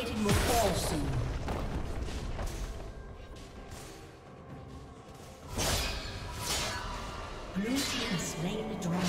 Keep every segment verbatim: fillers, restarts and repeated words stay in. plating will fall soon. Blue team has slain the dragon.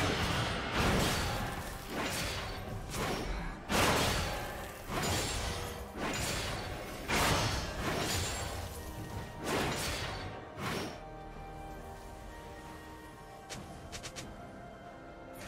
Turret has been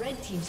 Red team's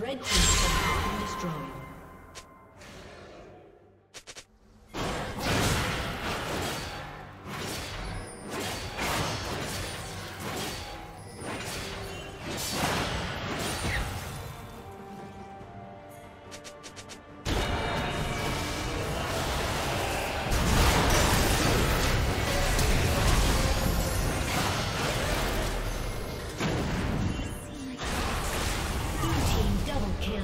Red team has been destroyed. Kill.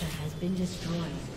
Inhibitor has been destroyed.